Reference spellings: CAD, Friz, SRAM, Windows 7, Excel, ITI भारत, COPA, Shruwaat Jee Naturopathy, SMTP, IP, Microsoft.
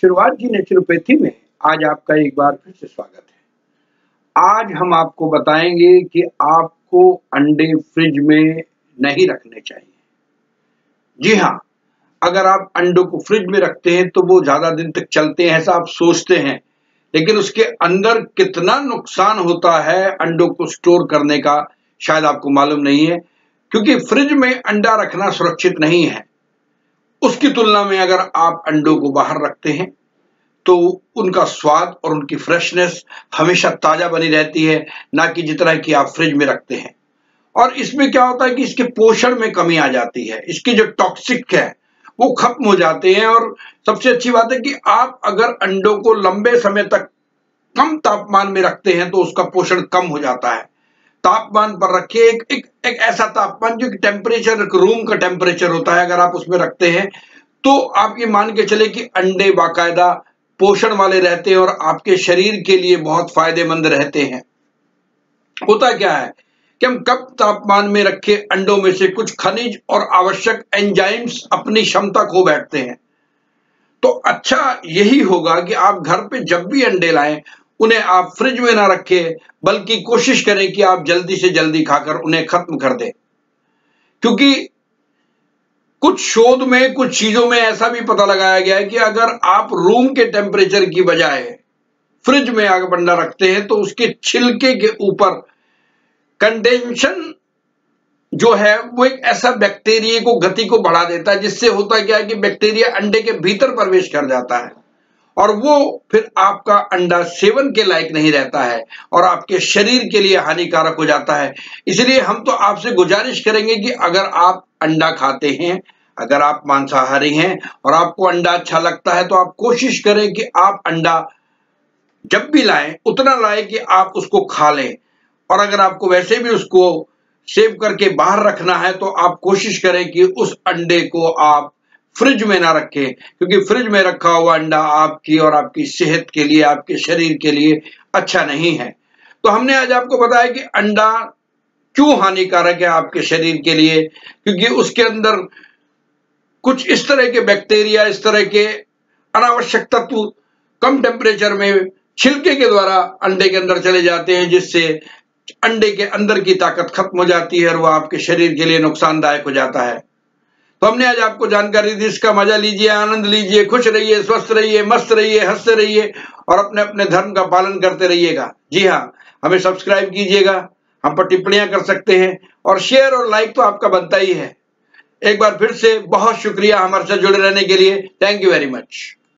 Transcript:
शुरुआत जी नेचुरोपैथी में आज आपका एक बार फिर से स्वागत है। आज हम आपको बताएंगे कि आपको अंडे फ्रिज में नहीं रखने चाहिए। जी हाँ, अगर आप अंडों को फ्रिज में रखते हैं तो वो ज्यादा दिन तक चलते हैं ऐसा आप सोचते हैं, लेकिन उसके अंदर कितना नुकसान होता है अंडों को स्टोर करने का शायद आपको मालूम नहीं है, क्योंकि फ्रिज में अंडा रखना सुरक्षित नहीं है। उसकी तुलना में अगर आप अंडों को बाहर रखते हैं तो उनका स्वाद और उनकी फ्रेशनेस हमेशा ताजा बनी रहती है, ना कि जितना कि आप फ्रिज में रखते हैं। और इसमें क्या होता है कि इसके पोषण में कमी आ जाती है, इसके जो टॉक्सिक है वो खत्म हो जाते हैं। और सबसे अच्छी बात है कि आप अगर अंडों को लंबे समय तक कम तापमान में रखते हैं तो उसका पोषण कम हो जाता है। तापमान पर रखिए, एक ऐसा तापमान जो टेम्परेचर, रूम का टेम्परेचर होता है, अगर आप उसमें रखते हैं तो आप ये मान के चले कि अंडे बाकायदा पोषण वाले रहते हैं और आपके शरीर के लिए बहुत फायदेमंद रहते हैं। होता क्या है कि हम कम तापमान में रखे अंडों में से कुछ खनिज और आवश्यक एंजाइम्स अपनी क्षमता खो बैठते हैं। तो अच्छा यही होगा कि आप घर पे जब भी अंडे लाएं उन्हें आप फ्रिज में ना रखें, बल्कि कोशिश करें कि आप जल्दी से जल्दी खाकर उन्हें खत्म कर दें। क्योंकि कुछ शोध में, कुछ चीजों में ऐसा भी पता लगाया गया है कि अगर आप रूम के टेम्परेचर की बजाय फ्रिज में आग अंडा रखते हैं तो उसके छिलके के ऊपर कंडेंशन जो है वो एक ऐसा बैक्टीरिया को, गति को बढ़ा देता है, जिससे होता क्या है कि बैक्टीरिया अंडे के भीतर प्रवेश कर जाता है और वो फिर आपका अंडा सेवन के लायक नहीं रहता है और आपके शरीर के लिए हानिकारक हो जाता है। इसलिए हम तो आपसे गुजारिश करेंगे कि अगर आप अंडा खाते हैं, अगर आप मांसाहारी हैं और आपको अंडा अच्छा लगता है, तो आप कोशिश करें कि आप अंडा जब भी लाएं उतना लाएं कि आप उसको खा लें। और अगर आपको वैसे भी उसको सेव करके बाहर रखना है तो आप कोशिश करें कि उस अंडे को आप फ्रिज में ना रखें, क्योंकि फ्रिज में रखा हुआ अंडा आपकी और आपकी सेहत के लिए, आपके शरीर के लिए अच्छा नहीं है। तो हमने आज आपको बताया कि अंडा क्यों हानिकारक है आपके शरीर के लिए, क्योंकि उसके अंदर कुछ इस तरह के बैक्टीरिया, इस तरह के अनावश्यक तत्व कम टेम्परेचर में छिलके के द्वारा अंडे के अंदर चले जाते हैं, जिससे अंडे के अंदर की ताकत खत्म हो जाती है और वह आपके शरीर के लिए नुकसानदायक हो जाता है। तो हमने आज आपको जानकारी दी, इसका मजा लीजिए, आनंद लीजिए, खुश रहिए, स्वस्थ रहिए, मस्त रहिए, हंसते रहिए और अपने अपने धर्म का पालन करते रहिएगा। जी हाँ, हमें सब्सक्राइब कीजिएगा, हम पर टिप्पणियां कर सकते हैं और शेयर और लाइक तो आपका बनता ही है। एक बार फिर से बहुत शुक्रिया हमारे साथ जुड़े रहने के लिए। Thank you very much.